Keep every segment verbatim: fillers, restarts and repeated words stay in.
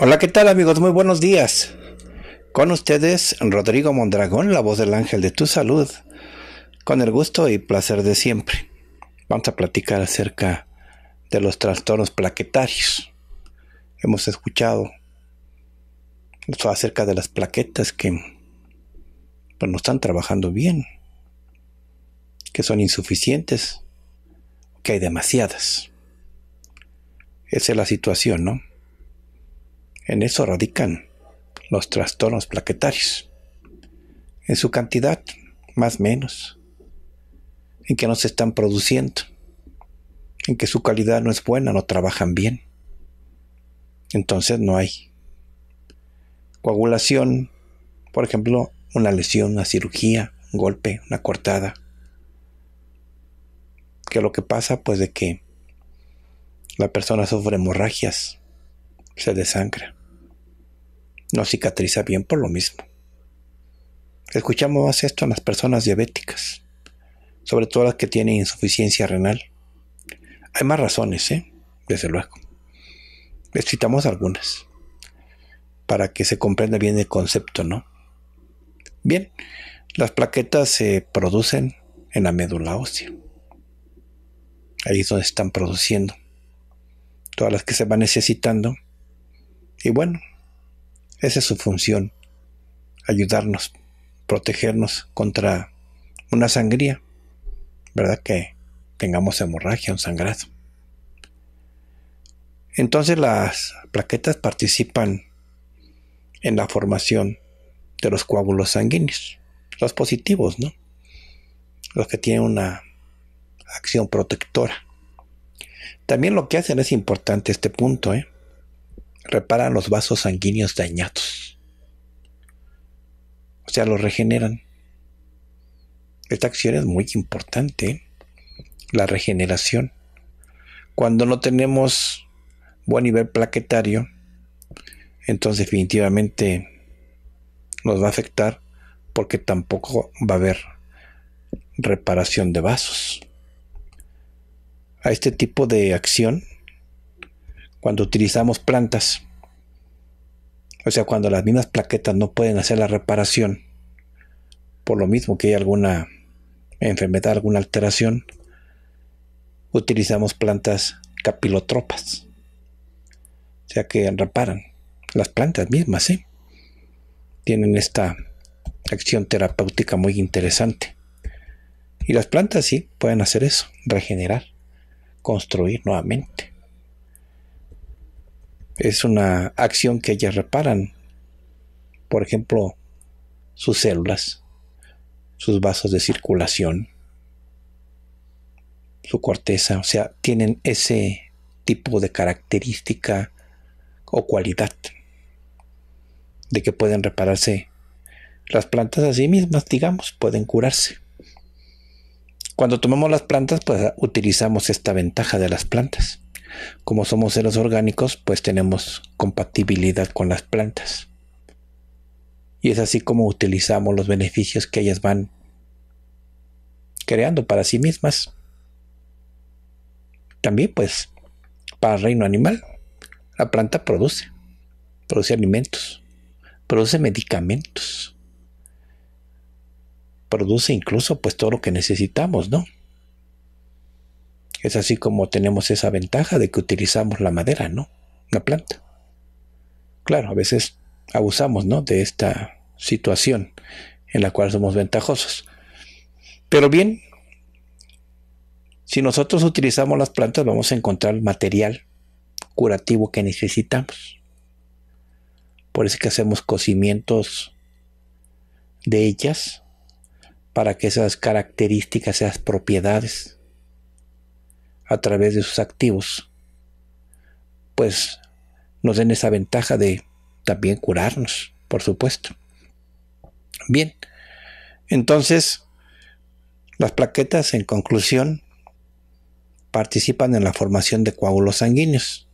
Hola, ¿qué tal, amigos? Muy buenos días. Con ustedes, Rodrigo Mondragón, la voz del ángel de tu salud. Con el gusto y placer de siempre. Vamos a platicar acerca de los trastornos plaquetarios. Hemos escuchado acerca de las plaquetas que pues, no están trabajando bien, que son insuficientes, que hay demasiadas. Esa es la situación, ¿no? En eso radican los trastornos plaquetarios, en su cantidad, más o menos, en que no se están produciendo, en que su calidad no es buena, no trabajan bien. Entonces no hay coagulación, por ejemplo, una lesión, una cirugía, un golpe, una cortada. ¿Qué es lo que pasa? Pues de que la persona sufre hemorragias, se desangra, no cicatriza bien por lo mismo. Escuchamos esto en las personas diabéticas, sobre todo las que tienen insuficiencia renal. Hay más razones, ¿eh? Desde luego. Les citamos algunas para que se comprenda bien el concepto, ¿no? Bien, las plaquetas se producen en la médula ósea. Ahí es donde se están produciendo todas las que se van necesitando. Y bueno, esa es su función, ayudarnos, protegernos contra una sangría, ¿verdad? Que tengamos hemorragia, un sangrado. Entonces las plaquetas participan en la formación de los coágulos sanguíneos, los positivos, ¿no? Los que tienen una acción protectora. También lo que hacen es importante este punto, ¿eh? Reparan los vasos sanguíneos dañados. O sea, los regeneran. Esta acción es muy importante, ¿eh? La regeneración. Cuando no tenemos buen nivel plaquetario, entonces definitivamente nos va a afectar porque tampoco va a haber reparación de vasos. A este tipo de acción, cuando utilizamos plantas, o sea, cuando las mismas plaquetas no pueden hacer la reparación, por lo mismo que hay alguna enfermedad, alguna alteración, utilizamos plantas capilotropas, o sea que reparan las plantas mismas, ¿eh? Tienen esta acción terapéutica muy interesante. Y las plantas sí pueden hacer eso, regenerar, construir nuevamente. Es una acción que ellas reparan, por ejemplo, sus células, sus vasos de circulación, su corteza, o sea, tienen ese tipo de característica o cualidad de que pueden repararse las plantas a sí mismas, digamos, pueden curarse. Cuando tomamos las plantas, pues utilizamos esta ventaja de las plantas. Como somos seres orgánicos, pues tenemos compatibilidad con las plantas. Y es así como utilizamos los beneficios que ellas van creando para sí mismas. También, pues, para el reino animal, la planta produce, produce alimentos, produce medicamentos, produce incluso, pues, todo lo que necesitamos, ¿no? Es así como tenemos esa ventaja de que utilizamos la madera, ¿no? La planta. Claro, a veces abusamos, ¿no?, de esta situación en la cual somos ventajosos. Pero bien, si nosotros utilizamos las plantas, vamos a encontrar el material curativo que necesitamos. Por eso es que hacemos cocimientos de ellas para que esas características, esas propiedades, a través de sus activos, pues nos den esa ventaja de también curarnos, por supuesto. Bien, entonces, las plaquetas, en conclusión, participan en la formación de coágulos sanguíneos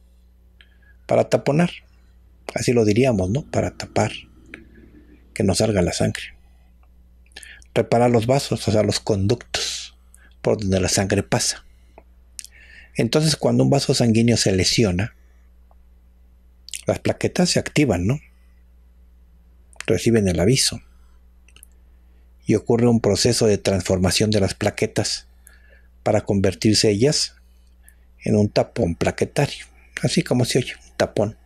para taponar, así lo diríamos, ¿no? Para tapar, que no salga la sangre. Reparar los vasos, o sea, los conductos por donde la sangre pasa. Entonces, cuando un vaso sanguíneo se lesiona, las plaquetas se activan, ¿no? Reciben el aviso. Y ocurre un proceso de transformación de las plaquetas para convertirse ellas en un tapón plaquetario. Así como se oye, un tapón.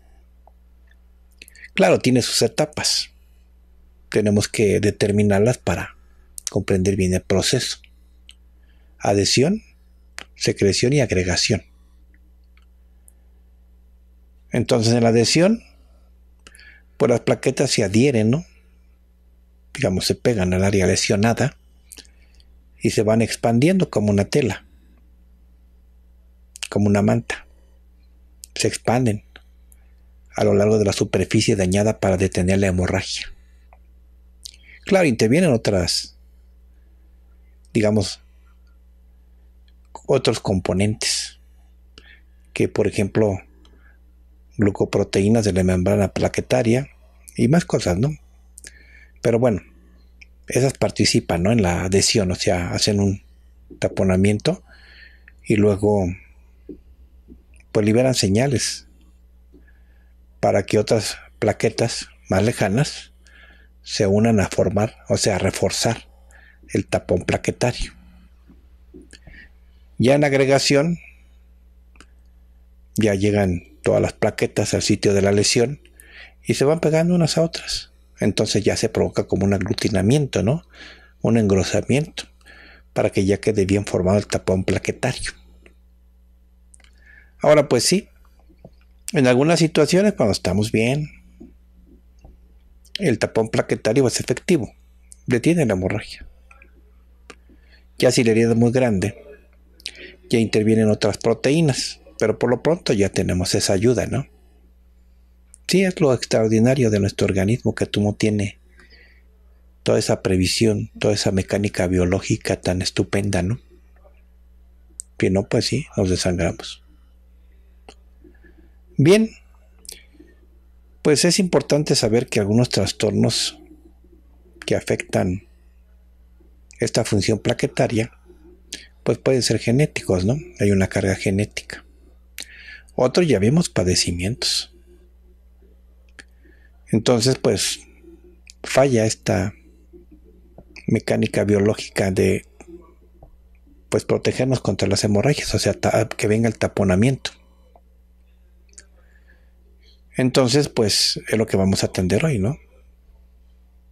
Claro, tiene sus etapas. Tenemos que determinarlas para comprender bien el proceso. Adhesión, secreción y agregación. Entonces, en la adhesión, pues las plaquetas se adhieren, ¿no? Digamos, se pegan al área lesionada y se van expandiendo como una tela, como una manta. Se expanden a lo largo de la superficie dañada para detener la hemorragia. Claro, intervienen otras, digamos, otros componentes, que por ejemplo, glucoproteínas de la membrana plaquetaria y más cosas, ¿no? Pero bueno, esas participan, ¿no?, en la adhesión, o sea, hacen un taponamiento y luego pues liberan señales para que otras plaquetas más lejanas se unan a formar, o sea, a reforzar el tapón plaquetario. Ya en agregación, ya llegan todas las plaquetas al sitio de la lesión y se van pegando unas a otras. Entonces ya se provoca como un aglutinamiento, ¿no? Un engrosamiento, para que ya quede bien formado el tapón plaquetario. Ahora, pues sí, en algunas situaciones, cuando estamos bien, el tapón plaquetario es efectivo, detiene la hemorragia. Ya si la herida es muy grande, ya intervienen otras proteínas, pero por lo pronto ya tenemos esa ayuda, ¿no? Sí, es lo extraordinario de nuestro organismo, que no tiene toda esa previsión, toda esa mecánica biológica tan estupenda, ¿no? Que no, pues sí, nos desangramos. Bien, pues es importante saber que algunos trastornos que afectan esta función plaquetaria, pues pueden ser genéticos, ¿no? Hay una carga genética. Otros ya vimos padecimientos. Entonces, pues, falla esta mecánica biológica de, pues, protegernos contra las hemorragias, o sea, que venga el taponamiento. Entonces, pues, es lo que vamos a atender hoy, ¿no?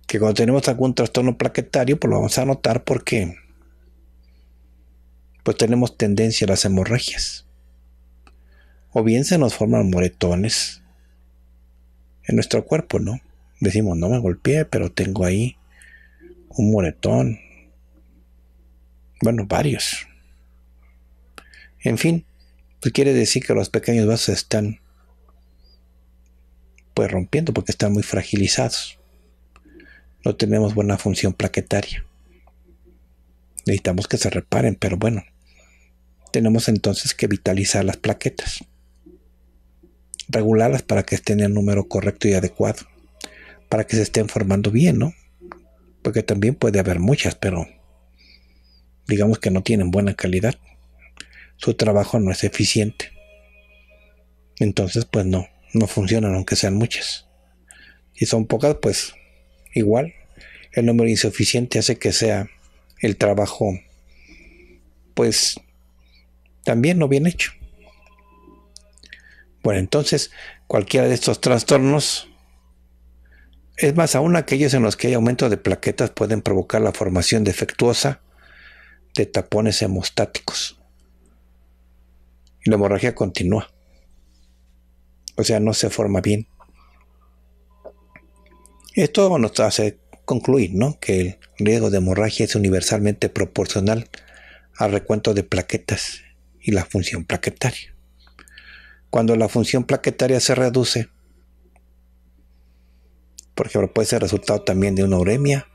Que cuando tenemos algún trastorno plaquetario, pues lo vamos a notar porque, pues, tenemos tendencia a las hemorragias. O bien se nos forman moretones en nuestro cuerpo, ¿no? Decimos, no me golpeé, pero tengo ahí un moretón. Bueno, varios. En fin, pues quiere decir que los pequeños vasos están, pues, rompiendo porque están muy fragilizados. No tenemos buena función plaquetaria. Necesitamos que se reparen, pero bueno, tenemos entonces que vitalizar las plaquetas. Regularlas para que estén en el número correcto y adecuado, para que se estén formando bien, ¿no? Porque también puede haber muchas, pero digamos que no tienen buena calidad, su trabajo no es eficiente, entonces pues no, no funcionan aunque sean muchas. Si son pocas, pues igual, el número insuficiente hace que sea el trabajo, pues, también no bien hecho. Bueno, entonces, cualquiera de estos trastornos, es más aún aquellos en los que hay aumento de plaquetas, pueden provocar la formación defectuosa de tapones hemostáticos. Y la hemorragia continúa. O sea, no se forma bien. Esto nos hace concluir, ¿no?, que el riesgo de hemorragia es universalmente proporcional al recuento de plaquetas y la función plaquetaria. Cuando la función plaquetaria se reduce, por ejemplo, puede ser resultado también de una uremia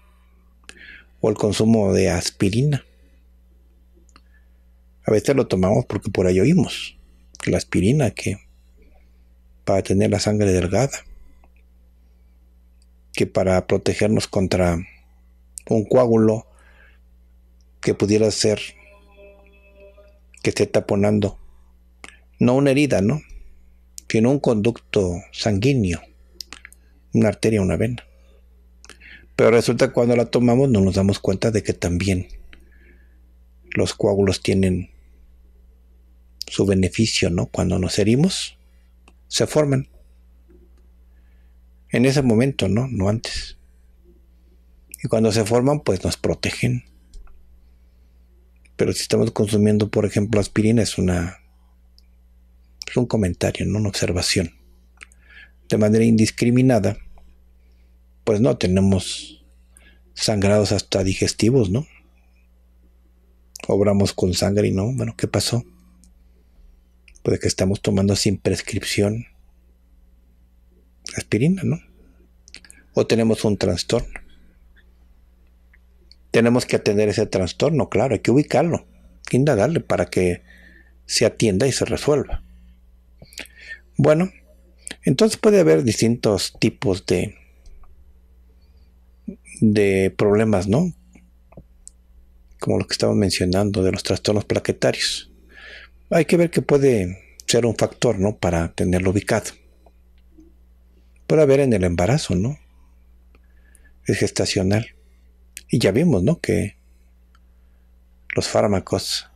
o el consumo de aspirina. A veces lo tomamos porque por ahí oímos que la aspirina, que para tener la sangre delgada, que para protegernos contra un coágulo que pudiera ser que esté taponando, no una herida, ¿no?, sino un conducto sanguíneo, una arteria, una vena. Pero resulta que cuando la tomamos no nos damos cuenta de que también los coágulos tienen su beneficio, ¿no? Cuando nos herimos, se forman. En ese momento, ¿no? No antes. Y cuando se forman, pues nos protegen. Pero si estamos consumiendo, por ejemplo, aspirina, es una, es un comentario, ¿no? Una observación. De manera indiscriminada, pues no, tenemos sangrados hasta digestivos, ¿no? Obramos con sangre y no, bueno, ¿qué pasó? Pues que estamos tomando sin prescripción aspirina, ¿no? O tenemos un trastorno. Tenemos que atender ese trastorno, claro, hay que ubicarlo, indagarle para que se atienda y se resuelva. Bueno, entonces puede haber distintos tipos de, de problemas, ¿no? Como lo que estamos mencionando de los trastornos plaquetarios. Hay que ver que puede ser un factor, ¿no?, para tenerlo ubicado. Puede haber en el embarazo, ¿no? Es gestacional. Y ya vimos, ¿no?, que los fármacos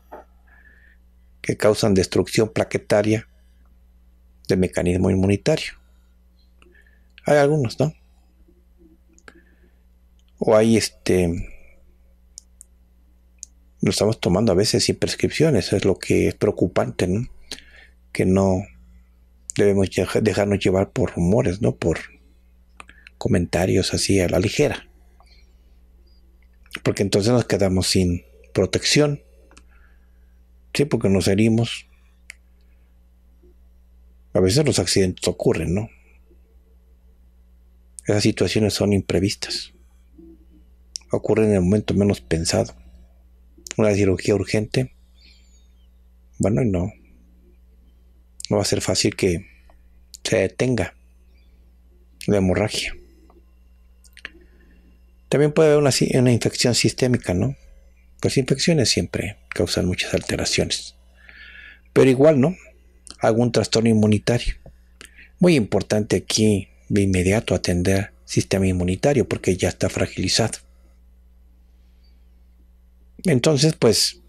que causan destrucción plaquetaria de mecanismo inmunitario. Hay algunos, ¿no? O hay este... lo estamos tomando a veces sin prescripción. Eso es lo que es preocupante, ¿no? Que no debemos dejarnos llevar por rumores, ¿no? Por comentarios así a la ligera. Porque entonces nos quedamos sin protección. Sí, porque nos herimos. A veces los accidentes ocurren, ¿no? Esas situaciones son imprevistas. Ocurren en el momento menos pensado. Una cirugía urgente, bueno, y no, no va a ser fácil que se detenga la hemorragia. También puede haber una, una infección sistémica, ¿no? Las infecciones siempre causan muchas alteraciones. Pero igual, ¿no? Algún trastorno inmunitario. Muy importante aquí de inmediato atender sistema inmunitario porque ya está fragilizado. Entonces, pues,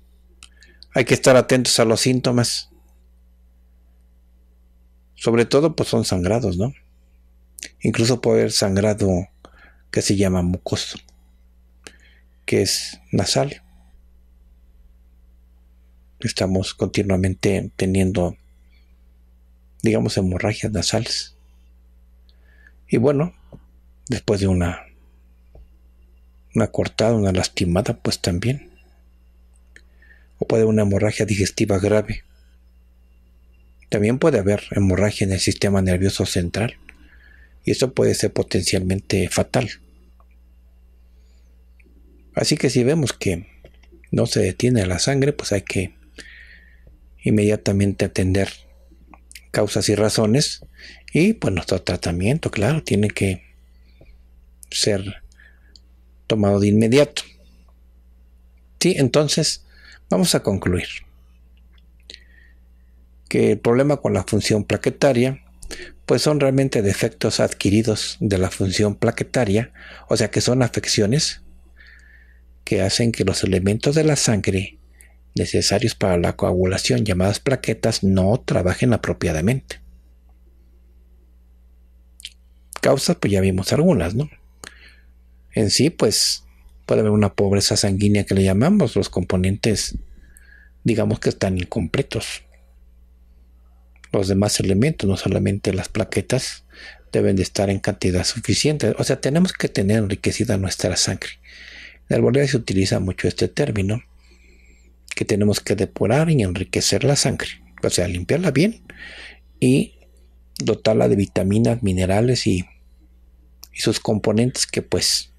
hay que estar atentos a los síntomas. Sobre todo, pues, son sangrados, ¿no? Incluso puede haber sangrado que se llama mucoso, que es nasal. Estamos continuamente teniendo, digamos, hemorragias nasales. Y bueno, después de una, una cortada, una lastimada, pues también. O puede haber una hemorragia digestiva grave. También puede haber hemorragia en el sistema nervioso central. Y eso puede ser potencialmente fatal. Así que si vemos que no se detiene la sangre, pues hay que inmediatamente atender causas y razones. Y pues nuestro tratamiento, claro, tiene que ser tomado de inmediato. Sí, entonces... vamos a concluir que el problema con la función plaquetaria pues son realmente defectos adquiridos de la función plaquetaria, o sea que son afecciones que hacen que los elementos de la sangre necesarios para la coagulación, llamadas plaquetas, no trabajen apropiadamente. Causas, pues ya vimos algunas, ¿no? En sí, pues puede haber una pobreza sanguínea que le llamamos, los componentes, digamos que están incompletos. Los demás elementos, no solamente las plaquetas, deben de estar en cantidad suficiente. O sea, tenemos que tener enriquecida nuestra sangre. En alborería se utiliza mucho este término, que tenemos que depurar y enriquecer la sangre, o sea, limpiarla bien y dotarla de vitaminas, minerales y, y sus componentes que pues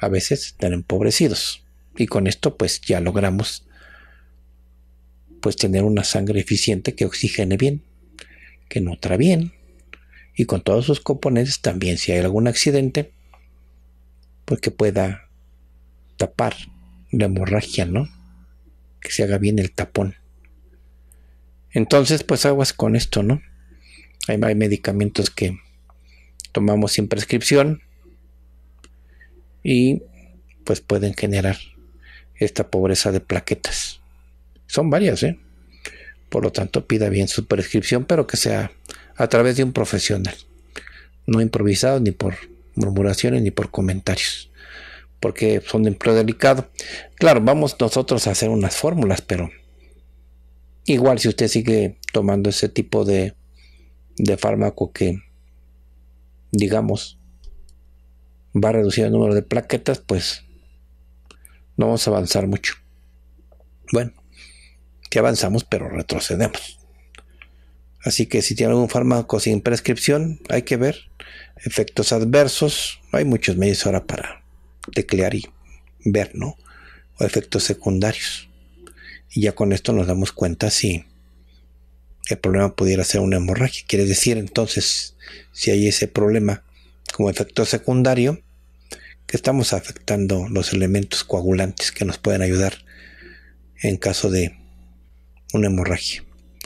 a veces están empobrecidos. Y con esto pues ya logramos pues tener una sangre eficiente que oxigene bien, que nutra bien y con todos sus componentes también, si hay algún accidente, pues que pueda tapar la hemorragia, ¿no? Que se haga bien el tapón. Entonces pues aguas con esto, ¿no? Hay, hay medicamentos que tomamos sin prescripción y pues pueden generar esta pobreza de plaquetas. Son varias, ¿eh? Por lo tanto, pida bien su prescripción, pero que sea a través de un profesional. No improvisado ni por murmuraciones ni por comentarios, porque son de empleo delicado. Claro, vamos nosotros a hacer unas fórmulas, pero igual si usted sigue tomando ese tipo de, de fármaco que, digamos, va a reducir el número de plaquetas, pues no vamos a avanzar mucho. Bueno, que avanzamos pero retrocedemos. Así que si tiene algún fármaco sin prescripción, hay que ver efectos adversos. Hay muchos medios ahora para teclear y ver, ¿no? O efectos secundarios. Y ya con esto nos damos cuenta si el problema pudiera ser una hemorragia. Quiere decir entonces, si hay ese problema como efecto secundario, que estamos afectando los elementos coagulantes que nos pueden ayudar en caso de una hemorragia,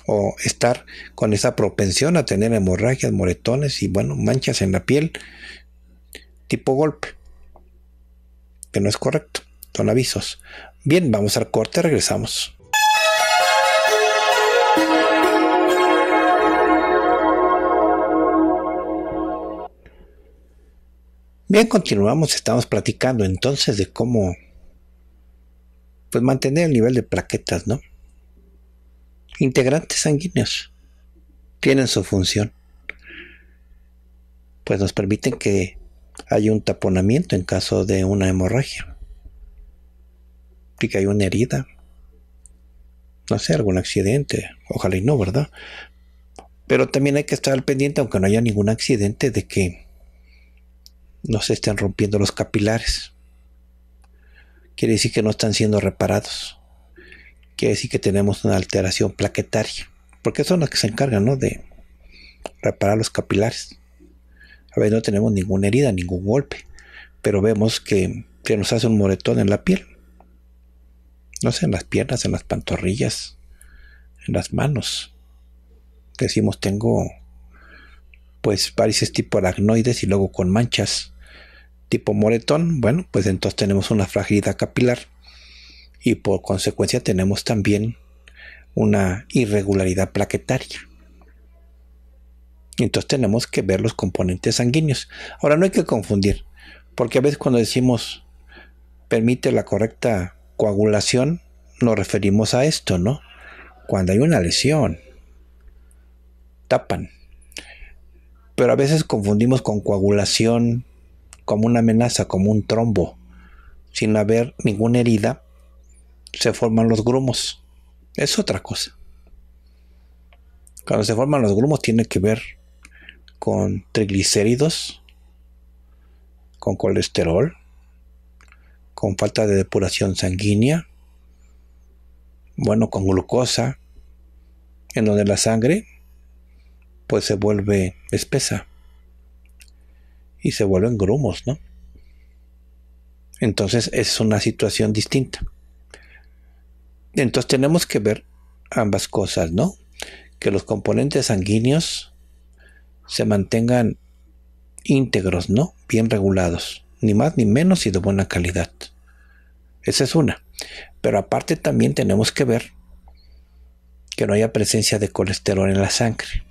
o estar con esa propensión a tener hemorragias, moretones y bueno, manchas en la piel tipo golpe, que no es correcto, son avisos. Bien, vamos al corte, regresamos. Bien, continuamos, estamos platicando entonces de cómo pues mantener el nivel de plaquetas, ¿no? Integrantes sanguíneos tienen su función, pues nos permiten que haya un taponamiento en caso de una hemorragia y que haya una herida, no sé, algún accidente, ojalá y no, ¿verdad? Pero también hay que estar al pendiente, aunque no haya ningún accidente, de que no se están rompiendo los capilares. Quiere decir que no están siendo reparados. Quiere decir que tenemos una alteración plaquetaria, porque son las que se encargan, ¿no?, de reparar los capilares. A veces no tenemos ninguna herida, ningún golpe, pero vemos que se nos hace un moretón en la piel. No sé, en las piernas, en las pantorrillas, en las manos. Decimos, tengo pues varices tipo aracnoides y luego con manchas tipo moretón. Bueno, pues entonces tenemos una fragilidad capilar y por consecuencia tenemos también una irregularidad plaquetaria. Entonces tenemos que ver los componentes sanguíneos. Ahora, no hay que confundir, porque a veces cuando decimos permite la correcta coagulación, nos referimos a esto, ¿no? Cuando hay una lesión, tapan. Pero a veces confundimos con coagulación como una amenaza, como un trombo. Sin haber ninguna herida, se forman los grumos. Es otra cosa. Cuando se forman los grumos tiene que ver con triglicéridos, con colesterol, con falta de depuración sanguínea, bueno, con glucosa, en donde la sangre pues se vuelve espesa y se vuelven grumos, ¿no? Entonces es una situación distinta. Entonces tenemos que ver ambas cosas, ¿no? Que los componentes sanguíneos se mantengan íntegros, ¿no? Bien regulados, ni más ni menos y de buena calidad. Esa es una. Pero aparte también tenemos que ver que no haya presencia de colesterol en la sangre,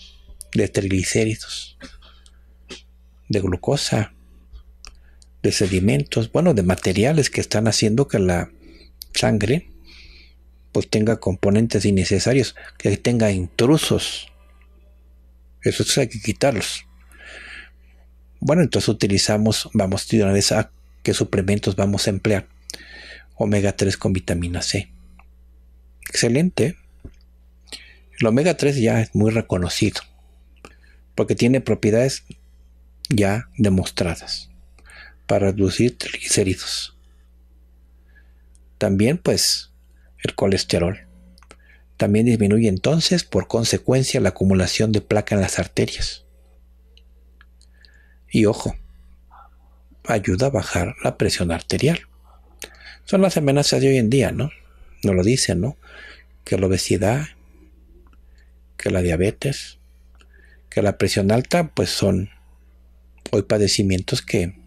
de triglicéridos, de glucosa, de sedimentos, bueno, de materiales que están haciendo que la sangre pues tenga componentes innecesarios, que tenga intrusos. Esos hay que quitarlos. Bueno, entonces utilizamos, vamos de una vez a qué suplementos vamos a emplear. Omega tres con vitamina C. Excelente. El omega tres ya es muy reconocido porque tiene propiedades ya demostradas para reducir triglicéridos. También pues el colesterol. También disminuye entonces por consecuencia la acumulación de placa en las arterias. Y ojo, ayuda a bajar la presión arterial. Son las amenazas de hoy en día, ¿no? Nos lo dicen, ¿no? Que la obesidad, que la diabetes, que la presión alta, pues son hoy padecimientos que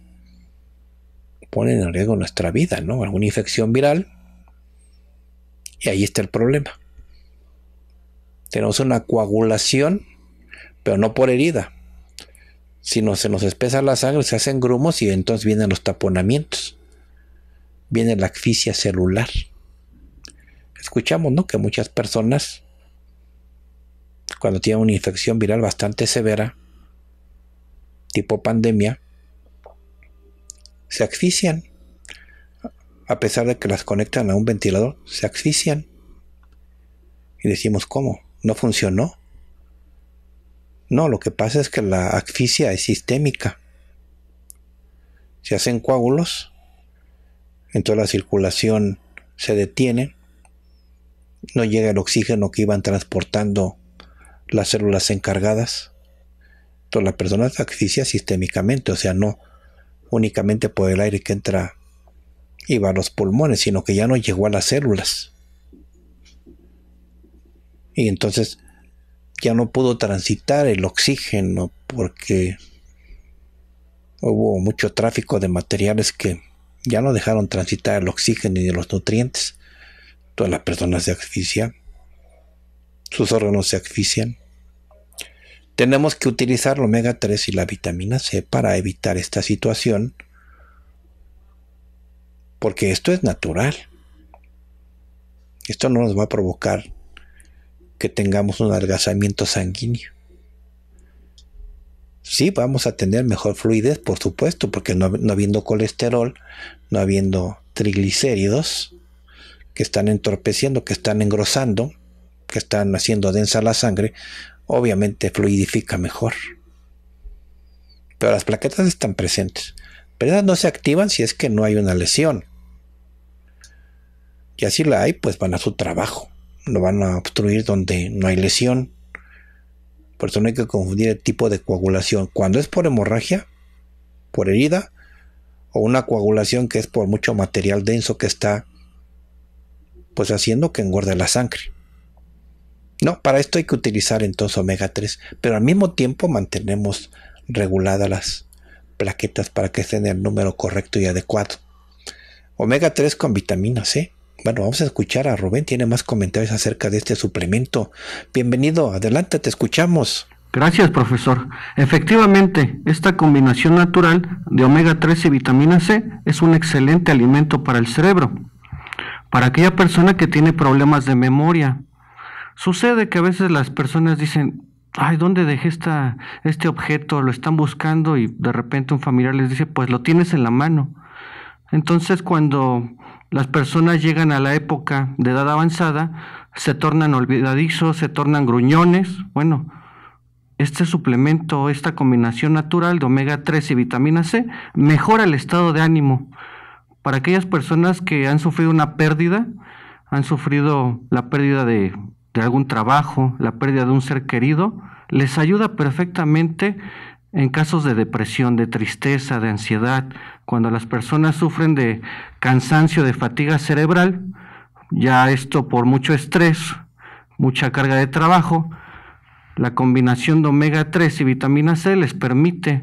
ponen en riesgo nuestra vida, ¿no? Alguna infección viral, y ahí está el problema. Tenemos una coagulación, pero no por herida, sino se nos espesa la sangre, se hacen grumos y entonces vienen los taponamientos, viene la asfixia celular. Escuchamos, ¿no?, que muchas personas, cuando tienen una infección viral bastante severa, tipo pandemia, se asfixian. A pesar de que las conectan a un ventilador, se asfixian. Y decimos, ¿cómo? ¿No funcionó? No, lo que pasa es que la asfixia es sistémica. Se hacen coágulos, entonces la circulación se detiene, no llega el oxígeno que iban transportando las células encargadas. Entonces la persona se asfixia sistémicamente, o sea, no únicamente por el aire que entra y va a los pulmones, sino que ya no llegó a las células. Y entonces ya no pudo transitar el oxígeno porque hubo mucho tráfico de materiales que ya no dejaron transitar el oxígeno ni los nutrientes. Entonces la persona se asfixia, sus órganos se asfixian. Tenemos que utilizar el omega tres y la vitamina C para evitar esta situación, porque esto es natural. Esto no nos va a provocar que tengamos un adelgazamiento sanguíneo. Sí, vamos a tener mejor fluidez, por supuesto, porque no, no habiendo colesterol, no habiendo triglicéridos que están entorpeciendo, que están engrosando, que están haciendo densa la sangre, obviamente fluidifica mejor. Pero las plaquetas están presentes, pero ellas no se activan si es que no hay una lesión. Y así la hay, pues van a su trabajo, no van a obstruir donde no hay lesión. Por eso no hay que confundir el tipo de coagulación. Cuando es por hemorragia, por herida, o una coagulación que es por mucho material denso que está pues haciendo que engorde la sangre. No, para esto hay que utilizar entonces omega tres, pero al mismo tiempo mantenemos reguladas las plaquetas para que estén en el número correcto y adecuado. Omega tres con vitamina C. Bueno, vamos a escuchar a Rubén, tiene más comentarios acerca de este suplemento. Bienvenido, adelante, te escuchamos. Gracias, profesor. Efectivamente, esta combinación natural de omega tres y vitamina C es un excelente alimento para el cerebro, para aquella persona que tiene problemas de memoria. Sucede que a veces las personas dicen, ay, ¿dónde dejé esta, este objeto? Lo están buscando y de repente un familiar les dice, pues lo tienes en la mano. Entonces cuando las personas llegan a la época de edad avanzada, se tornan olvidadizos, se tornan gruñones. Bueno, este suplemento, esta combinación natural de omega tres y vitamina C mejora el estado de ánimo. Para aquellas personas que han sufrido una pérdida, han sufrido la pérdida de... de algún trabajo, la pérdida de un ser querido, les ayuda perfectamente en casos de depresión, de tristeza, de ansiedad. Cuando las personas sufren de cansancio, de fatiga cerebral, ya esto por mucho estrés, mucha carga de trabajo, la combinación de omega tres y vitamina C les permite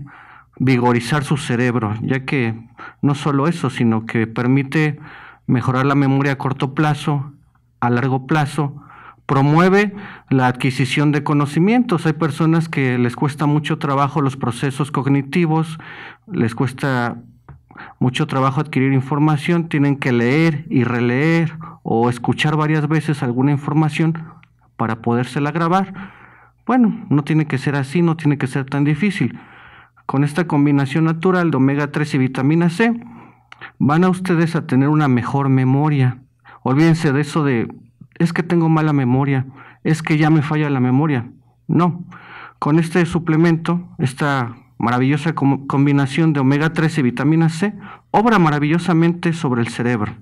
vigorizar su cerebro, ya que no solo eso, sino que permite mejorar la memoria a corto plazo, a largo plazo, promueve la adquisición de conocimientos. Hay personas que les cuesta mucho trabajo los procesos cognitivos, les cuesta mucho trabajo adquirir información, tienen que leer y releer o escuchar varias veces alguna información para podérsela grabar. Bueno, no tiene que ser así, no tiene que ser tan difícil. Con esta combinación natural de omega tres y vitamina C, van a ustedes a tener una mejor memoria. Olvídense de eso de, es que tengo mala memoria, es que ya me falla la memoria. No, con este suplemento, esta maravillosa com- combinación de omega tres y vitamina C, obra maravillosamente sobre el cerebro.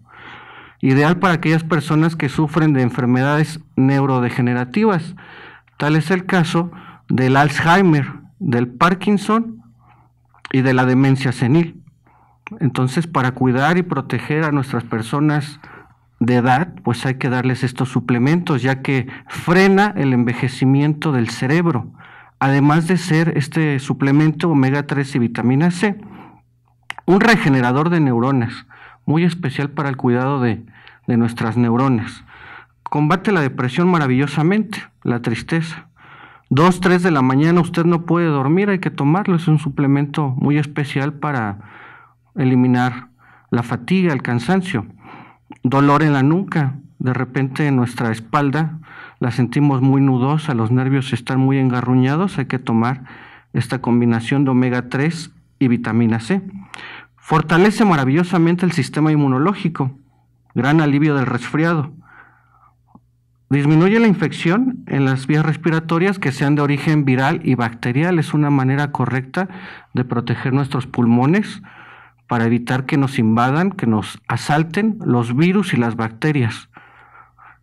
Ideal para aquellas personas que sufren de enfermedades neurodegenerativas. Tal es el caso del Alzheimer, del Parkinson y de la demencia senil. Entonces, para cuidar y proteger a nuestras personas de edad, pues hay que darles estos suplementos, ya que frena el envejecimiento del cerebro. Además de ser este suplemento omega tres y vitamina C, un regenerador de neuronas, muy especial para el cuidado de, de nuestras neuronas. Combate la depresión maravillosamente, la tristeza. Dos, tres de la mañana usted no puede dormir, hay que tomarlo, es un suplemento muy especial para eliminar la fatiga, el cansancio. Dolor en la nuca, de repente en nuestra espalda la sentimos muy nudosa, los nervios están muy engarruñados, hay que tomar esta combinación de omega tres y vitamina C. Fortalece maravillosamente el sistema inmunológico, gran alivio del resfriado. Disminuye la infección en las vías respiratorias que sean de origen viral y bacterial. Es una manera correcta de proteger nuestros pulmones para evitar que nos invadan, que nos asalten los virus y las bacterias.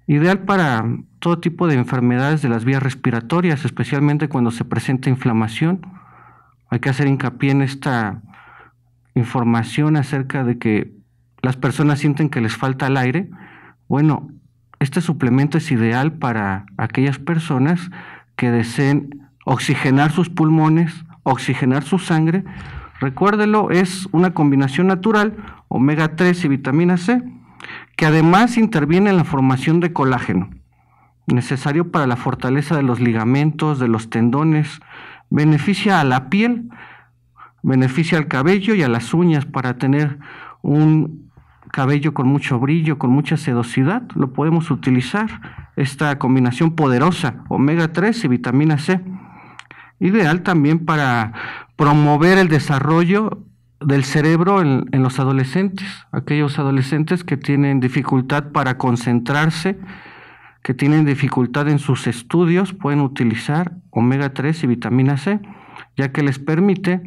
Ideal para todo tipo de enfermedades de las vías respiratorias, especialmente cuando se presenta inflamación. Hay que hacer hincapié en esta información acerca de que las personas sienten que les falta el aire. Bueno, este suplemento es ideal para aquellas personas que deseen oxigenar sus pulmones, oxigenar su sangre. Recuérdelo, es una combinación natural, omega tres y vitamina C, que además interviene en la formación de colágeno, necesario para la fortaleza de los ligamentos, de los tendones, beneficia a la piel, beneficia al cabello y a las uñas para tener un cabello con mucho brillo, con mucha sedosidad. Lo podemos utilizar, esta combinación poderosa, omega tres y vitamina C. Ideal también para promover el desarrollo del cerebro en, en los adolescentes, aquellos adolescentes que tienen dificultad para concentrarse, que tienen dificultad en sus estudios, pueden utilizar omega tres y vitamina C, ya que les permite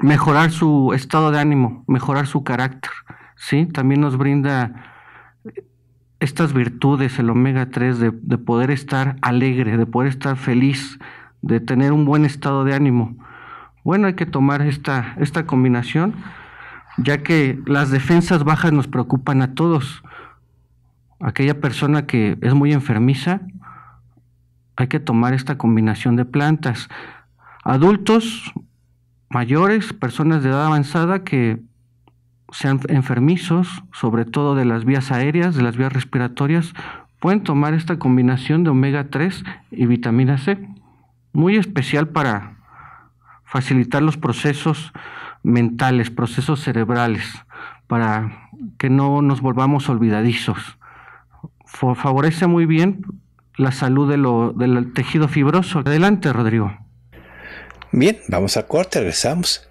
mejorar su estado de ánimo, mejorar su carácter, ¿sí? También nos brinda estas virtudes el omega tres de, de poder estar alegre, de poder estar feliz, de tener un buen estado de ánimo. Bueno, hay que tomar esta, esta combinación, ya que las defensas bajas nos preocupan a todos. Aquella persona que es muy enfermiza, hay que tomar esta combinación de plantas. Adultos mayores, personas de edad avanzada que sean enfermizos, sobre todo de las vías aéreas, de las vías respiratorias, pueden tomar esta combinación de omega tres y vitamina C, muy especial para facilitar los procesos mentales, procesos cerebrales, para que no nos volvamos olvidadizos. Favorece muy bien la salud de lo, del tejido fibroso. Adelante, Rodrigo. Bien, vamos a corte, regresamos.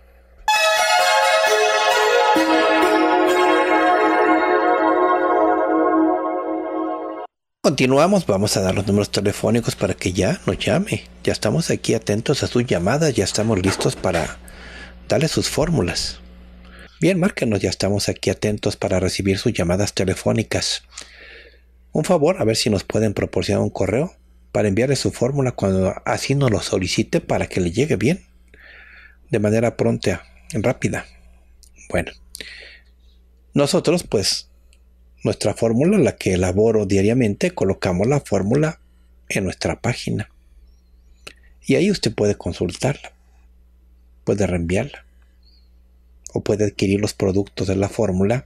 Continuamos, vamos a dar los números telefónicos para que ya nos llame. Ya estamos aquí atentos a sus llamadas, ya estamos listos para darle sus fórmulas. Bien, márquenos, ya estamos aquí atentos para recibir sus llamadas telefónicas. Un favor, a ver si nos pueden proporcionar un correo para enviarle su fórmula cuando así nos lo solicite para que le llegue bien, de manera pronta, rápida. Bueno, nosotros pues... nuestra fórmula, la que elaboro diariamente, colocamos la fórmula en nuestra página. Y ahí usted puede consultarla, puede reenviarla, o puede adquirir los productos de la fórmula,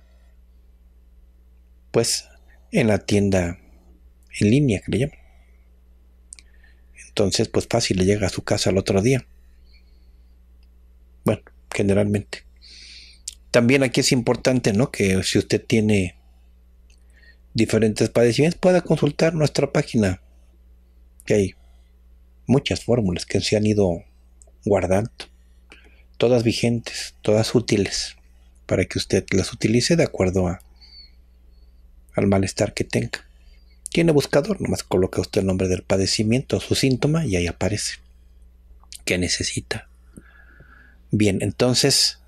pues en la tienda en línea, que le llaman. Entonces, pues fácil, le llega a su casa al otro día. Bueno, generalmente. También aquí es importante, ¿no?, que si usted tiene diferentes padecimientos, pueda consultar nuestra página, que hay muchas fórmulas que se han ido guardando, todas vigentes, todas útiles, para que usted las utilice de acuerdo a, al malestar que tenga. Tiene buscador, nomás coloca usted el nombre del padecimiento, su síntoma, y ahí aparece. ¿Qué necesita? Bien, entonces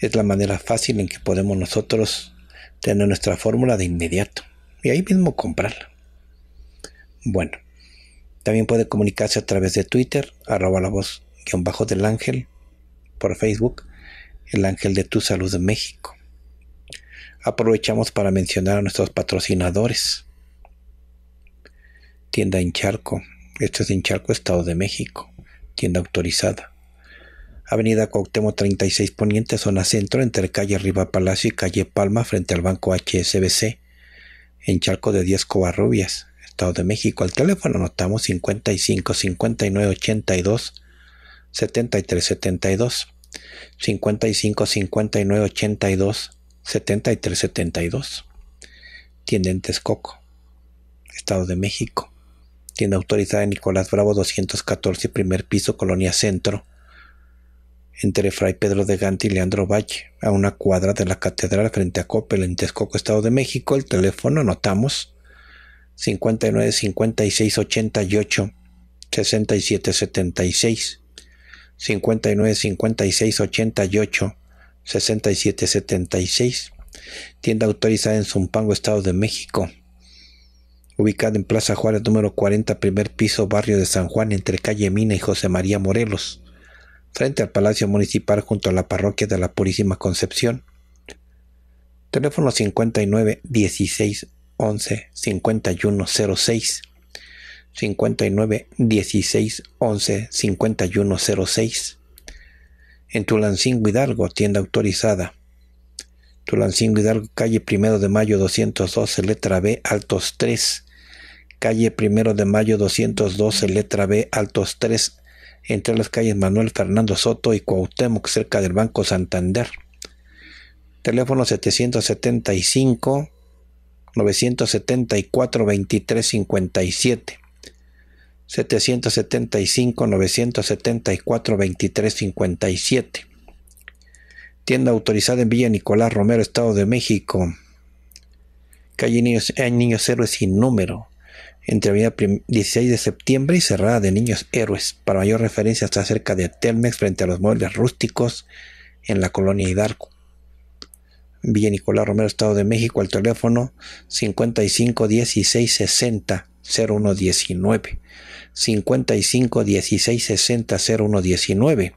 es la manera fácil en que podemos nosotros tener nuestra fórmula de inmediato y ahí mismo comprarla. Bueno, también puede comunicarse a través de Twitter, arroba la voz guión bajo del ángel, por Facebook, el ángel de tu salud de México. Aprovechamos para mencionar a nuestros patrocinadores. Tienda Encharco, esto es de Encharco, Estado de México, tienda autorizada. Avenida Cuauhtémoc treinta y seis Poniente, zona centro, entre calle Riva Palacio y calle Palma, frente al banco H S B C, Encharco de diez Covarrubias, Estado de México. Al teléfono anotamos cincuenta y cinco, cincuenta y nueve, ochenta y dos, setenta y tres, setenta y dos, cincuenta y cinco, cincuenta y nueve, ochenta y dos, setenta y tres, setenta y dos. Tienda en Texcoco, Estado de México, tienda autorizada en Nicolás Bravo doscientos catorce, primer piso, Colonia Centro, entre Fray Pedro de Gante y Leandro Valle, a una cuadra de la Catedral, frente a Coppel, en Texcoco, Estado de México. El teléfono anotamos cincuenta y nueve, cincuenta y seis, ochenta y ocho, sesenta y siete, setenta y seis, cincuenta y nueve, cincuenta y seis, ochenta y ocho, sesenta y siete, setenta y seis, tienda autorizada en Zumpango, Estado de México, ubicada en Plaza Juárez, número cuarenta, primer piso, barrio de San Juan, entre calle Mina y José María Morelos, frente al Palacio Municipal, junto a la Parroquia de la Purísima Concepción. Teléfono cincuenta y nueve, dieciséis, once, cincuenta y uno, cero seis, cincuenta y nueve, dieciséis, once, cincuenta y uno, cero seis. En Tulancingo, Hidalgo, tienda autorizada, Tulancingo, Hidalgo, calle Primero de Mayo doscientos doce, letra B, altos tres, calle Primero de Mayo doscientos doce, letra B, altos tres, entre las calles Manuel Fernando Soto y Cuauhtémoc, cerca del Banco Santander. Teléfono setecientos setenta y cinco, novecientos setenta y cuatro, veintitrés cincuenta y siete, setecientos setenta y cinco, novecientos setenta y cuatro, veintitrés cincuenta y siete. Tienda autorizada en Villa Nicolás Romero, Estado de México, calle Niños, eh, Niños Héroes sin número, entre avenida dieciséis de septiembre y cerrada de Niños Héroes. Para mayor referencia está cerca de Telmex, frente a los muebles rústicos, en la colonia Hidalgo, Villa Nicolás Romero, Estado de México. Al teléfono cincuenta y cinco, dieciséis, sesenta, cero uno diecinueve, cincuenta y cinco, dieciséis, sesenta, cero uno diecinueve.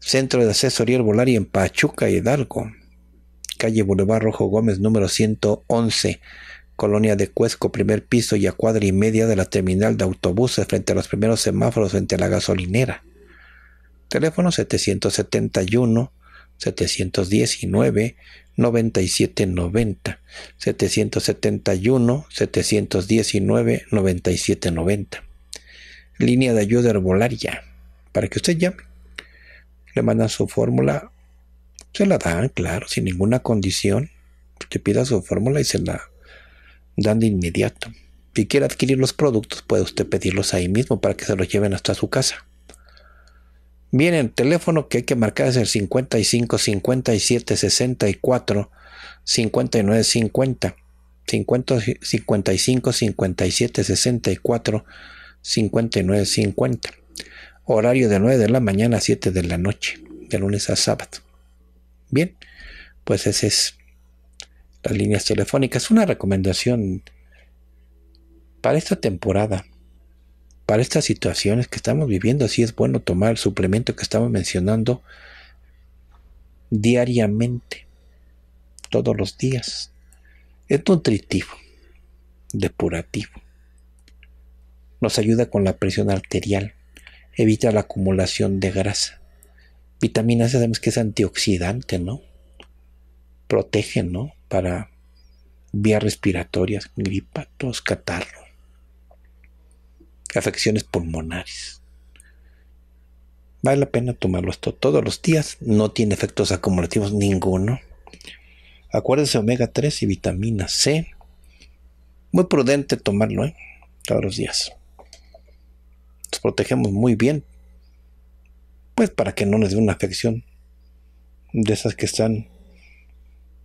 Centro de Asesoría Herbolaria en Pachuca, Hidalgo, calle Boulevard Rojo Gómez, número ciento once, colonia de Cuesco, primer piso, y a cuadra y media de la terminal de autobuses, frente a los primeros semáforos, frente a la gasolinera. Teléfono setecientos setenta y uno, setecientos diecinueve, noventa y siete noventa, setecientos setenta y uno, setecientos diecinueve, noventa y siete noventa. Línea de ayuda herbolaria, para que usted llame. Le mandan su fórmula, se la dan, claro, sin ninguna condición. Usted pida su fórmula y se la dan de inmediato. Si quiere adquirir los productos, puede usted pedirlos ahí mismo para que se los lleven hasta su casa. Bien, el teléfono que hay que marcar es el cincuenta y cinco, cincuenta y siete, sesenta y cuatro, cincuenta y nueve, cincuenta, cincuenta, cincuenta y cinco, cincuenta y siete, sesenta y cuatro, cincuenta y nueve, cincuenta. Horario de nueve de la mañana a siete de la noche, de lunes a sábado. Bien, pues ese es las líneas telefónicas. Una recomendación para esta temporada, para estas situaciones que estamos viviendo, sí es bueno tomar el suplemento que estamos mencionando diariamente, todos los días. Es nutritivo, depurativo, nos ayuda con la presión arterial, evita la acumulación de grasa. Vitamina C, sabemos que es antioxidante, ¿no? Protege, ¿no? Para vías respiratorias, gripa, tos, catarro, afecciones pulmonares. Vale la pena tomarlos to todos los días. No tiene efectos acumulativos ninguno. Acuérdense, omega tres y vitamina C. Muy prudente tomarlo, ¿eh? Todos los días. Nos protegemos muy bien, pues para que no nos dé una afección de esas que están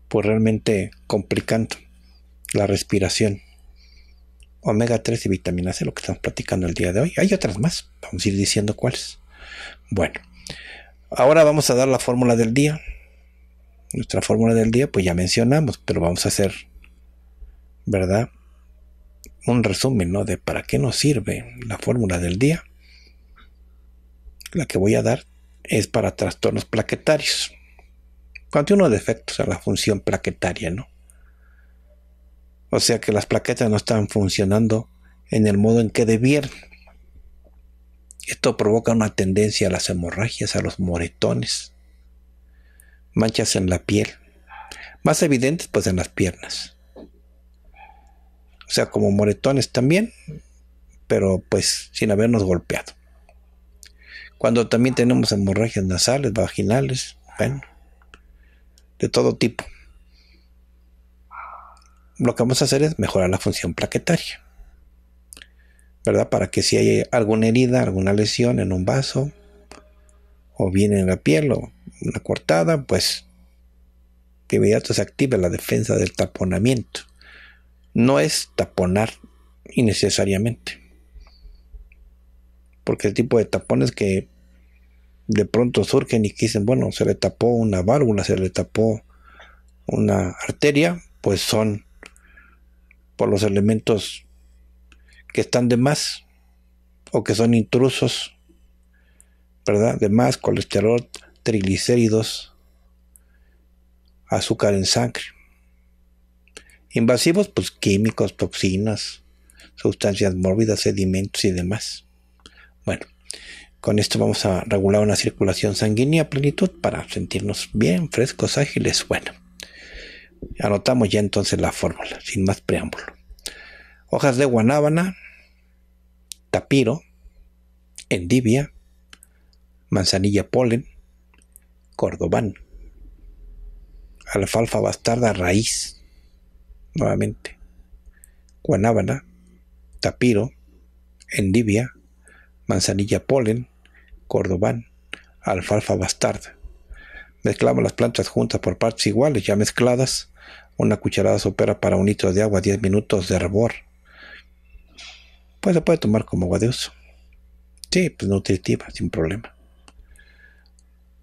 pues realmente complicando la respiración. omega tres y vitamina C, lo que estamos platicando el día de hoy. Hay otras más, vamos a ir diciendo cuáles. Bueno, ahora vamos a dar la fórmula del día. Nuestra fórmula del día, pues ya mencionamos, pero vamos a hacer, ¿verdad?, un resumen, ¿no?, de para qué nos sirve la fórmula del día. La que voy a dar es para trastornos plaquetarios. Cuando uno defectos a la función plaquetaria, ¿no? O sea que las plaquetas no están funcionando en el modo en que debieran. Esto provoca una tendencia a las hemorragias, a los moretones, manchas en la piel, más evidentes pues en las piernas. O sea, como moretones también, pero pues sin habernos golpeado. Cuando también tenemos hemorragias nasales, vaginales, bueno, de todo tipo. Lo que vamos a hacer es mejorar la función plaquetaria, ¿verdad? Para que si hay alguna herida, alguna lesión en un vaso, o bien en la piel, o una cortada, pues de inmediato se active la defensa del taponamiento. No es taponar innecesariamente, porque el tipo de tapones que de pronto surgen y que dicen, bueno, se le tapó una válvula, se le tapó una arteria, pues son por los elementos que están de más o que son intrusos, ¿verdad? De más, colesterol, triglicéridos, azúcar en sangre. Invasivos, pues químicos, toxinas, sustancias mórbidas, sedimentos y demás. Bueno, con esto vamos a regular una circulación sanguínea a plenitud para sentirnos bien, frescos, ágiles. Bueno, anotamos ya entonces la fórmula, sin más preámbulo. Hojas de guanábana, tapiro, endivia, manzanilla polen, cordobán, alfalfa bastarda raíz, nuevamente, guanábana, tapiro, endivia, manzanilla polen, cordobán, alfalfa bastarda. Mezclamos las plantas juntas por partes iguales, ya mezcladas. Una cucharada sopera para un litro de agua, diez minutos de hervor. Pues se puede tomar como agua de uso. Sí, pues nutritiva, sin problema.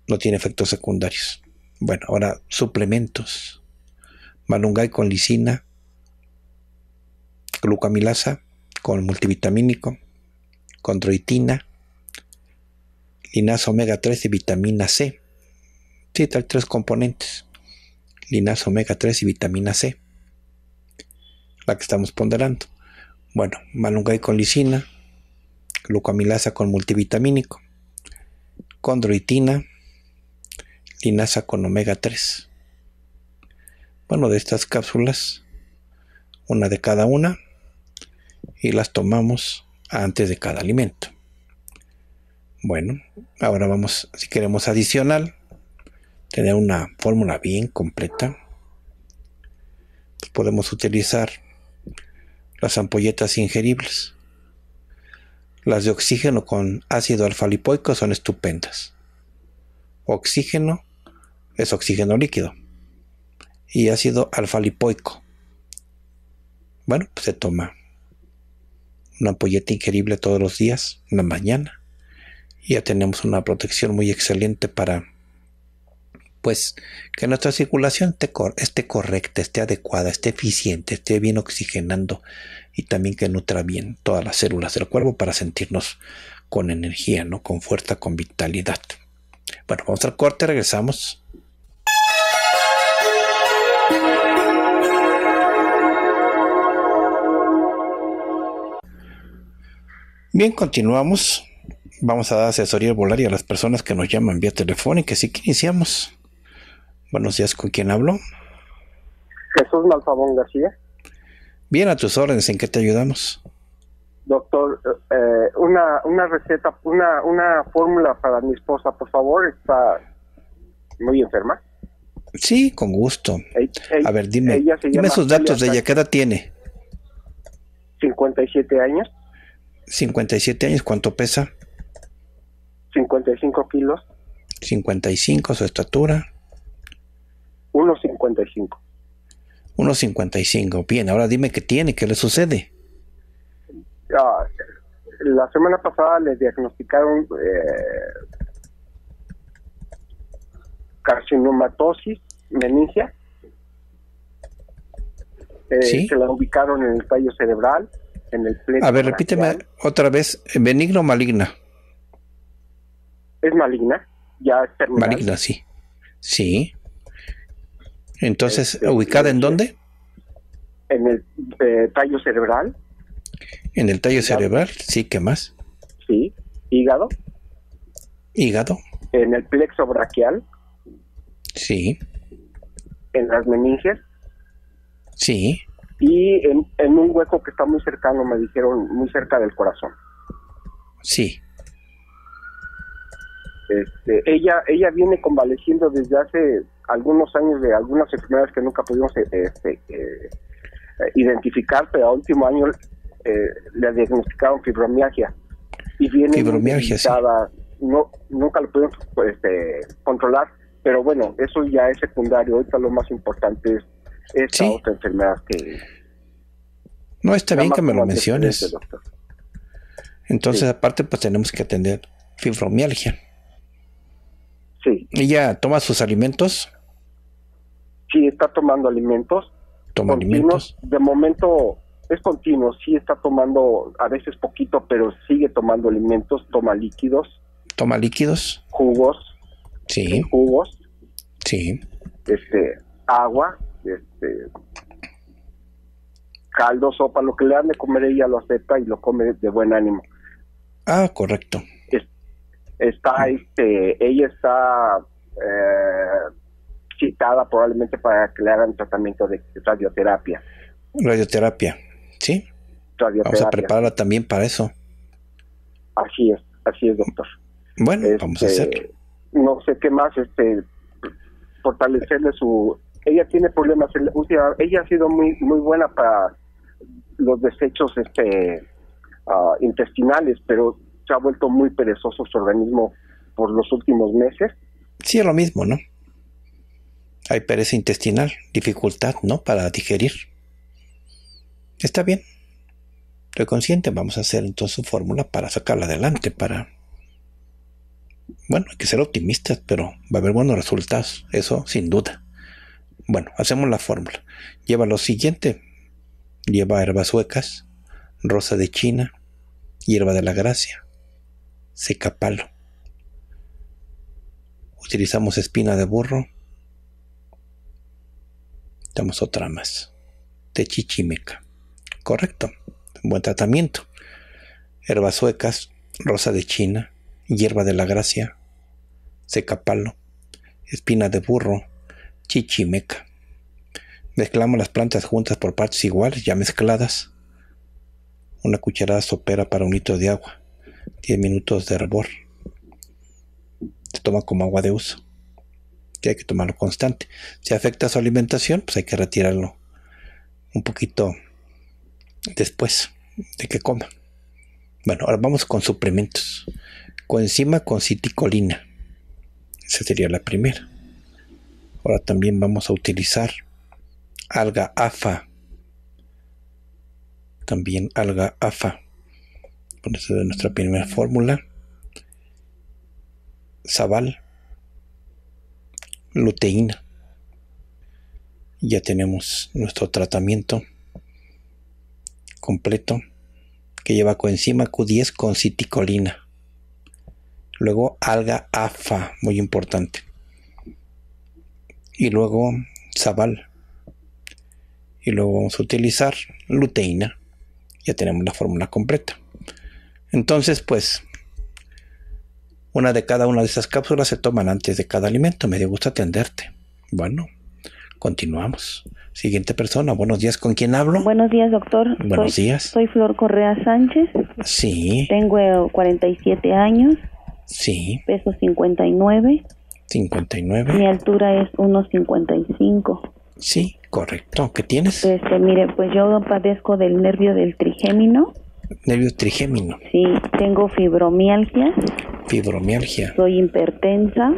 No tiene efectos secundarios. Bueno, ahora suplementos. Malungay con lisina, glucamilasa con multivitamínico, con troitina, linaza omega tres y vitamina C. Sí, trae tres componentes. Linaza omega tres y vitamina C, la que estamos ponderando. Bueno, malungay con lisina, glucamilasa con multivitamínico, condroitina, linaza con omega tres. Bueno, de estas cápsulas, una de cada una, y las tomamos antes de cada alimento. Bueno, ahora vamos, si queremos adicional, tener una fórmula bien completa, pues podemos utilizar las ampolletas ingeribles. Las de oxígeno con ácido alfa-lipoico son estupendas. Oxígeno es oxígeno líquido y ácido alfa-lipoico. Bueno, pues se toma una ampolleta ingerible todos los días, en la mañana. Y ya tenemos una protección muy excelente para, pues, que nuestra circulación esté correcta, esté adecuada, esté eficiente, esté bien oxigenando. Y también que nutra bien todas las células del cuerpo para sentirnos con energía, ¿no? Con fuerza, con vitalidad. Bueno, vamos al corte, regresamos. Bien, continuamos. Vamos a dar asesoría herbolaria a las personas que nos llaman vía telefónica. Así que iniciamos. Buenos días, ¿con quién hablo? Jesús Malfabón García. Bien, a tus órdenes, ¿en qué te ayudamos? Doctor, eh, una, una receta, una, una fórmula para mi esposa, por favor. Está muy enferma. Sí, con gusto. Ey, ey, a ver, dime, ella dime sus datos de ella. ¿Qué edad tiene? cincuenta y siete años. cincuenta y siete años, ¿cuánto pesa? cincuenta y cinco kilos. cincuenta y cinco, su estatura. uno cincuenta. uno cincuenta y cinco. uno cincuenta y cinco. Bien, ahora dime qué tiene, qué le sucede. Ah, la semana pasada les diagnosticaron eh, carcinomatosis, meningia. Eh, ¿Sí? Se la ubicaron en el tallo cerebral, en el plexo. A ver, repíteme brachial. Otra vez, ¿benigna o maligna? Es maligna, ya es terminal. Maligna, sí. Sí. Entonces, este, ¿ubicada en dónde? En el eh, tallo cerebral. En el tallo hígado. Cerebral, sí, ¿qué más? Sí, hígado. Hígado. En el plexo brachial. Sí. En las meninges. Sí. Y en, en un hueco que está muy cercano, me dijeron, muy cerca del corazón. Sí. Este, ella ella viene convaleciendo desde hace algunos años de algunas enfermedades que nunca pudimos este, eh, identificar, pero al último año eh, le diagnosticaron fibromialgia. Y viene fibromialgia, sí. No, nunca lo pudimos pues, eh, controlar, pero bueno, eso ya es secundario. Ahorita lo más importante es esta sí. otra enfermedad que... No, está bien que me lo menciones. Entonces, sí. aparte, pues tenemos que atender fibromialgia. Sí. ¿Ella toma sus alimentos? Sí, está tomando alimentos. ¿Toma alimentos? De momento es continuo. Sí está tomando, a veces poquito, pero sigue tomando alimentos. Toma líquidos. ¿Toma líquidos? Jugos. Sí. Jugos. Sí. Este, agua. Este, caldo, sopa, lo que le dan de comer ella lo acepta y lo come de buen ánimo. Ah, correcto. Es, está, este, ella está eh, citada probablemente para que le hagan tratamiento de radioterapia. Radioterapia, sí. Radioterapia. Vamos a prepararla también para eso. Así es, así es, doctor. Bueno, este, vamos a hacerlo. No sé qué más, este, fortalecerle su... Ella tiene problemas, ella ha sido muy muy buena para los desechos este uh, intestinales, pero se ha vuelto muy perezoso su organismo por los últimos meses. Sí, es lo mismo, ¿no? Hay pereza intestinal, dificultad, ¿no? Para digerir. Está bien. Estoy consciente, vamos a hacer entonces su fórmula para sacarla adelante, para... Bueno, hay que ser optimistas, pero va a haber buenos resultados, eso sin duda. Bueno, hacemos la fórmula. Lleva lo siguiente. Lleva herbas suecas, rosa de China, hierba de la gracia, secapalo. Utilizamos espina de burro. Damos otra más. Techichimeca. Correcto. Buen tratamiento. Herbas suecas, rosa de China, hierba de la gracia, secapalo, espina de burro, chichimeca. Mezclamos las plantas juntas por partes iguales, ya mezcladas. Una cucharada sopera para un litro de agua. diez minutos de hervor. Se toma como agua de uso. Y hay que tomarlo constante. Si afecta su alimentación, pues hay que retirarlo un poquito después de que coma. Bueno, ahora vamos con suplementos. Coenzima con citicolina. Esa sería la primera. Ahora también vamos a utilizar alga afa. También alga afa. Por eso es nuestra primera fórmula. Zabal. Luteína. Ya tenemos nuestro tratamiento completo que lleva coenzima Q diez con citicolina. Luego alga afa, muy importante. Y luego zabal. Y luego vamos a utilizar luteína. Ya tenemos la fórmula completa. Entonces, pues, una de cada una de esas cápsulas se toman antes de cada alimento. Me dio gusto atenderte. Bueno, continuamos. Siguiente persona. Buenos días. ¿Con quién hablo? Buenos días, doctor. Buenos soy, días. Soy Flor Correa Sánchez. Sí. Tengo cuarenta y siete años. Sí. Peso cincuenta y nueve. cincuenta y nueve. Mi altura es uno cincuenta y cinco. Sí, correcto. ¿Qué tienes? Este, mire, pues yo padezco del nervio del trigémino. Nervio trigémino. Sí, tengo fibromialgia. Fibromialgia. Soy hipertensa.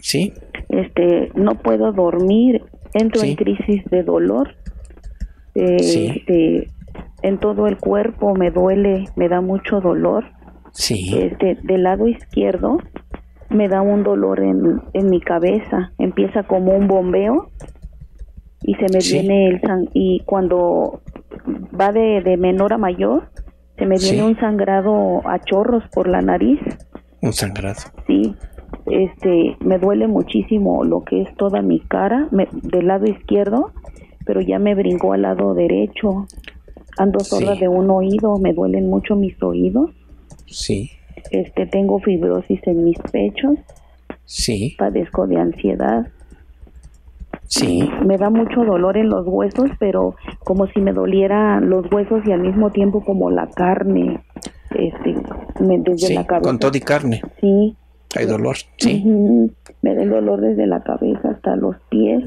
Sí. este, no puedo dormir, entro sí. en crisis de dolor, eh, sí. este, en todo el cuerpo me duele, me da mucho dolor. Sí. Este, del lado izquierdo me da un dolor en, en mi cabeza, empieza como un bombeo y se me sí. viene el sang y cuando va de, de menor a mayor se me viene sí. un sangrado a chorros por la nariz. Un sangrado. Sí. Este, me duele muchísimo lo que es toda mi cara, me, del lado izquierdo, pero ya me brincó al lado derecho. Ando sorda sí. de un oído, me duelen mucho mis oídos. Sí. Este, tengo fibrosis en mis pechos. Sí. Padezco de ansiedad. Sí. Me da mucho dolor en los huesos, pero como si me dolieran los huesos y al mismo tiempo como la carne. Este, me, desde sí, la cabeza. Con todo y carne. Sí. Hay dolor, sí. Uh-huh. Me da el dolor desde la cabeza hasta los pies.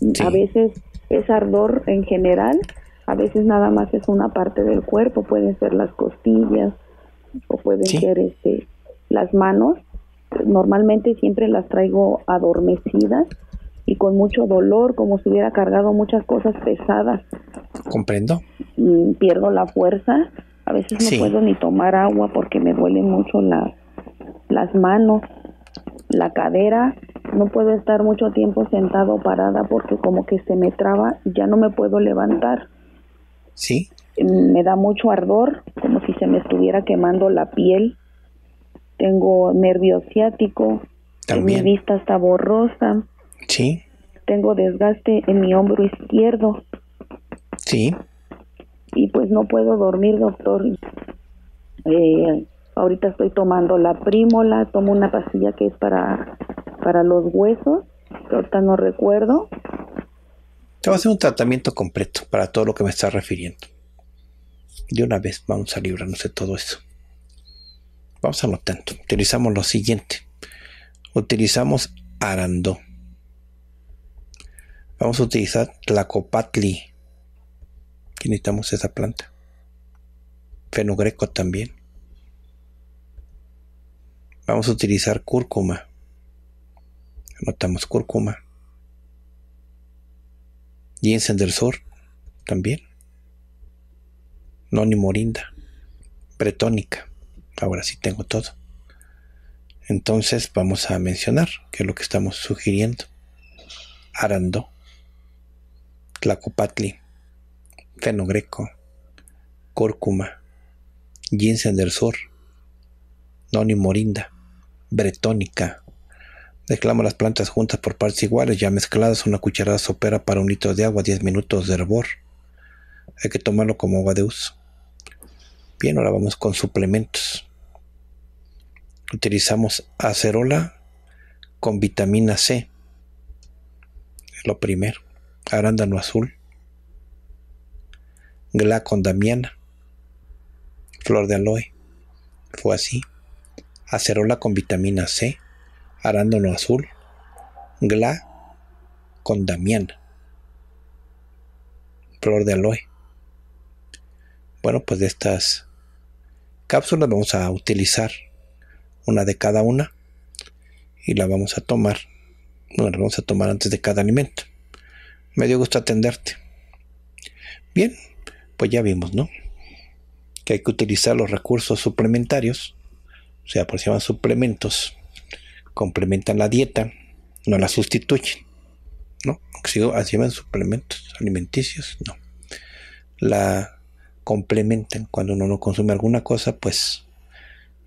Sí. A veces es ardor en general, a veces nada más es una parte del cuerpo, pueden ser las costillas o pueden sí. ser este, las manos. Normalmente siempre las traigo adormecidas y con mucho dolor, como si hubiera cargado muchas cosas pesadas. Comprendo. Y pierdo la fuerza, a veces no sí. puedo ni tomar agua porque me duele mucho la... las manos, la cadera, no puedo estar mucho tiempo sentado o parada porque como que se me traba y ya no me puedo levantar. Sí. Me da mucho ardor, como si se me estuviera quemando la piel. Tengo nervio ciático. También. Mi vista está borrosa. Sí. Tengo desgaste en mi hombro izquierdo. Sí. Y pues no puedo dormir, doctor. Eh... Ahorita estoy tomando la Prímola, tomo una pastilla que es para, para los huesos, que ahorita no recuerdo. Te va a hacer un tratamiento completo para todo lo que me estás refiriendo. De una vez vamos a librarnos de todo eso. Vamos a lo tanto. Utilizamos lo siguiente. Utilizamos arandó. Vamos a utilizar tlacopatli. Aquí necesitamos esa planta. Fenugreco también. Vamos a utilizar cúrcuma. Anotamos cúrcuma. Ginseng del sur también. Noni morinda. Pretónica. Ahora sí tengo todo. Entonces vamos a mencionar que es lo que estamos sugiriendo. Arandó. Tlacopatli. Fenogreco. Cúrcuma. Ginseng del sur. Noni morinda. Bretónica. Mezclamos las plantas juntas por partes iguales, ya mezcladas, una cucharada sopera para un litro de agua, diez minutos de hervor. Hay que tomarlo como agua de uso. Bien, ahora vamos con suplementos. Utilizamos acerola con vitamina C. Es lo primero. Arándano azul. Glacondamiana. Flor de aloe. Fue así. Acerola con vitamina C, arándano azul, gla con damiana, flor de aloe. Bueno, pues de estas cápsulas vamos a utilizar una de cada una y la vamos a tomar. Bueno, la vamos a tomar antes de cada alimento. Me dio gusto atenderte. Bien, pues ya vimos, ¿no?, que hay que utilizar los recursos suplementarios. O sea, por si llaman suplementos, complementan la dieta, no la sustituyen, ¿no? Si llaman suplementos alimenticios, no. La complementan. Cuando uno no consume alguna cosa, pues,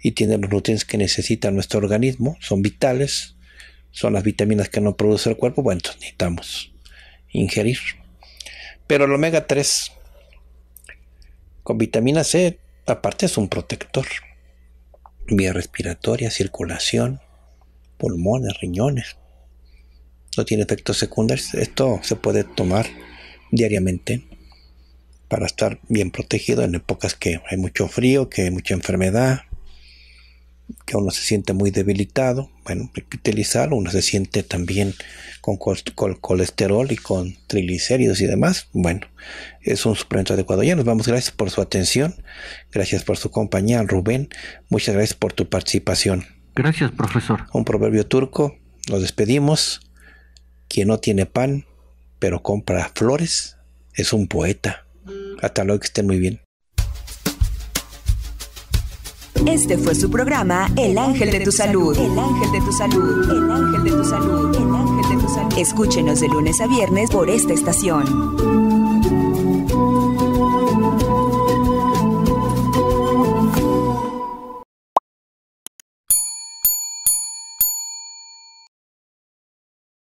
y tiene los nutrientes que necesita nuestro organismo, son vitales, son las vitaminas que no produce el cuerpo, bueno, entonces necesitamos ingerir. Pero el omega tres, con vitamina C, aparte es un protector. Vía respiratoria, circulación, pulmones, riñones. No tiene efectos secundarios. Esto se puede tomar diariamente para estar bien protegido en épocas que hay mucho frío, que hay mucha enfermedad, que uno se siente muy debilitado. Bueno, hay que utilizarlo. Uno se siente también con col col colesterol y con triglicéridos y demás. Bueno, es un suplemento adecuado. Ya nos vamos. Gracias por su atención. Gracias por su compañía, Rubén. Muchas gracias por tu participación. Gracias, profesor. Un proverbio turco. Nos despedimos. Quien no tiene pan, pero compra flores, es un poeta. Hasta luego, que estén muy bien. Este fue su programa El Ángel de tu Salud. El Ángel de tu Salud. El Ángel de tu Salud. El Ángel de tu Salud. Escúchenos de lunes a viernes por esta estación.